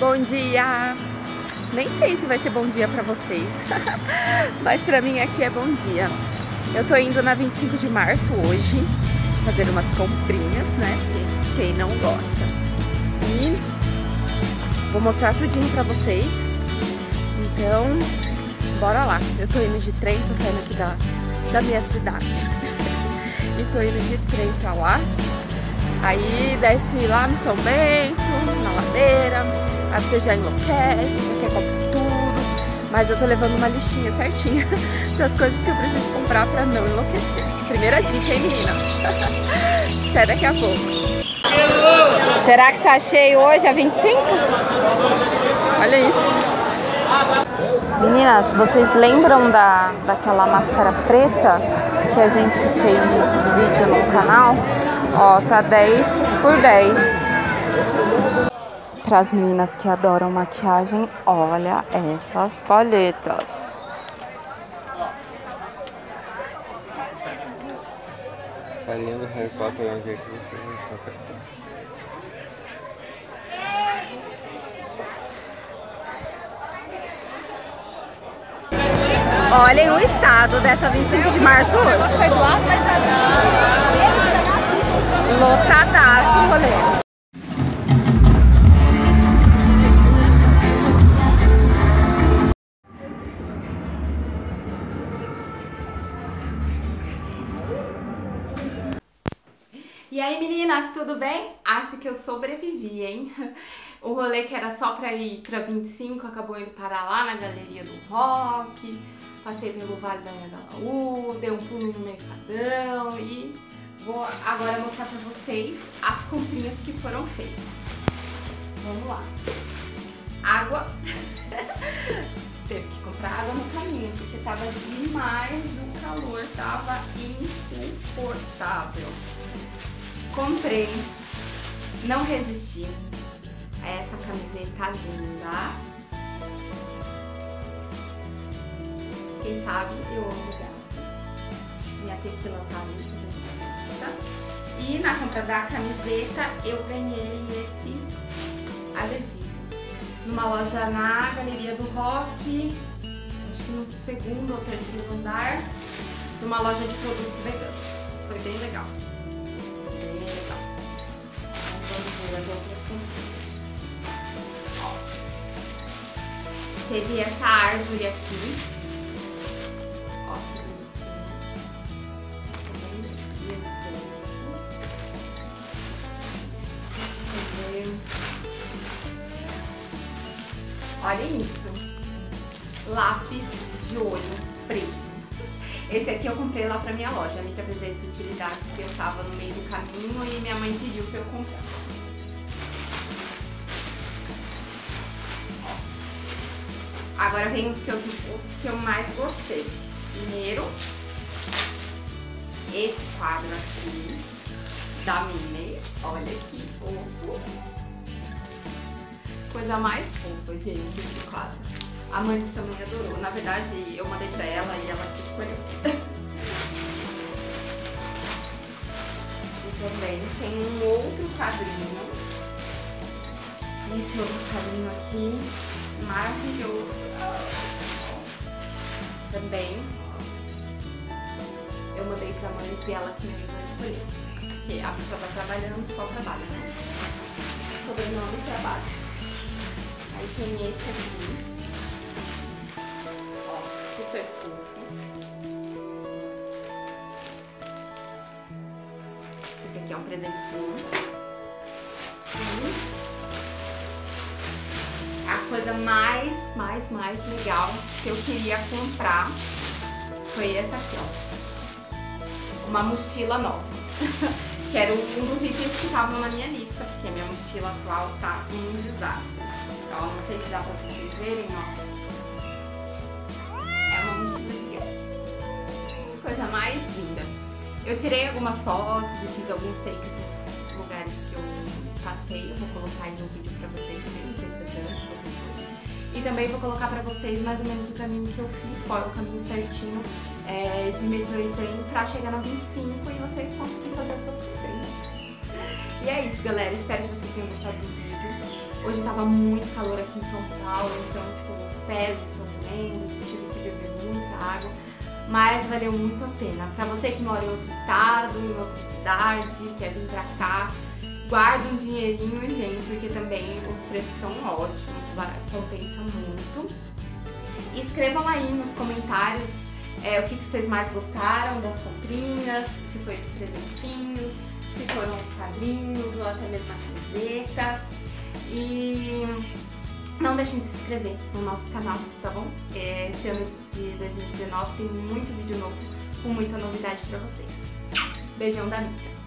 Bom dia! Nem sei se vai ser bom dia pra vocês, mas pra mim aqui é bom dia. Eu tô indo na 25 de março hoje, fazer umas comprinhas, né? Quem não gosta. E vou mostrar tudinho pra vocês. Então, bora lá. Eu tô indo de trem, tô saindo aqui da minha cidade. E tô indo de trem pra lá. Aí desce lá no São Bento, na ladeira. Aí você já enlouquece, já quer comprar tudo. Mas eu tô levando uma listinha certinha das coisas que eu preciso comprar pra não enlouquecer. Primeira dica, hein, meninas? Até daqui a pouco. Será que tá cheio hoje a 25? Olha isso. Meninas, vocês lembram daquela máscara preta que a gente fez vídeo no canal? Ó, tá 10 por 10. Para as meninas que adoram maquiagem, olha essas palhetas. Carinha do Harry Potter, onde é que você vai encontrar? Olhem o estado dessa 25 de março hoje. Eu gostei do lado, mas tá lotadaço o rolê. E aí, meninas, tudo bem? Acho que eu sobrevivi, hein? O rolê que era só pra ir pra 25 acabou indo parar lá na Galeria do Rock. Passei pelo Vale da U, dei um pulo no Mercadão e... vou agora mostrar pra vocês as comprinhas que foram feitas. Vamos lá. Água. Teve que comprar água no caminho, porque tava demais o calor, tava insuportável. Comprei, não resisti. Essa camiseta linda. Quem sabe eu amo gato. Minha tequila tá linda. E na compra da camiseta eu ganhei esse adesivo numa loja na Galeria do Rock, acho que no segundo ou terceiro andar, numa loja de produtos veganos. Foi bem legal. Bem legal. Vamos ver as outras compras. Ó, teve essa árvore aqui. Olhem isso, lápis de olho preto. Esse aqui eu comprei lá pra minha loja, Mica Presente de Utilidades, que eu tava no meio do caminho e minha mãe pediu pra eu comprar. Ó. Agora vem os que eu mais gostei. Primeiro, esse quadro aqui da Minnie. Olha que fofo. Coisa mais fofa, gente, esse quadro. A mãe também adorou. Na verdade, eu mandei pra ela e ela que escolheu. E também tem um outro quadrinho. Esse outro quadrinho aqui, maravilhoso. Também eu mandei pra mãe e ela que me ajudou a escolher. Porque a pessoa tá trabalhando, só trabalha, né? Sobrenome e trabalho. Aí tem esse aqui, ó, super fofo. Esse aqui é um presentinho. E a coisa mais legal que eu queria comprar foi essa aqui, ó. Uma mochila nova. Que era um dos itens que estavam na minha lista, porque a minha mochila atual tá um desastre. Ó, não sei se dá pra vocês verem, ó. É uma mochila gigante. Coisa mais linda. Eu tirei algumas fotos e fiz alguns takes dos lugares que eu passei. Eu vou colocar aí no vídeo pra vocês também, não sei se vocês vão ver depois. E também vou colocar pra vocês mais ou menos o caminho que eu fiz, qual é o caminho certinho de metrô e trem pra chegar na 25 e você conseguir fazer as suas comprinhas. E é isso, galera. Espero que vocês tenham gostado do vídeo. Hoje estava muito calor aqui em São Paulo, então tipo, os pés estão doendo, tive que beber muita água, mas valeu muito a pena. Para você que mora em outro estado, em outra cidade, quer vir pra cá, guarda um dinheirinho, gente, porque também os preços estão ótimos, compensa muito. E escrevam aí nos comentários o que vocês mais gostaram das comprinhas, se foi os presentinhos, se foram os quadrinhos ou até mesmo a camiseta. E não deixem de se inscrever no nosso canal, tá bom? Esse ano de 2019 tem muito vídeo novo com muita novidade pra vocês. Beijão da Mica!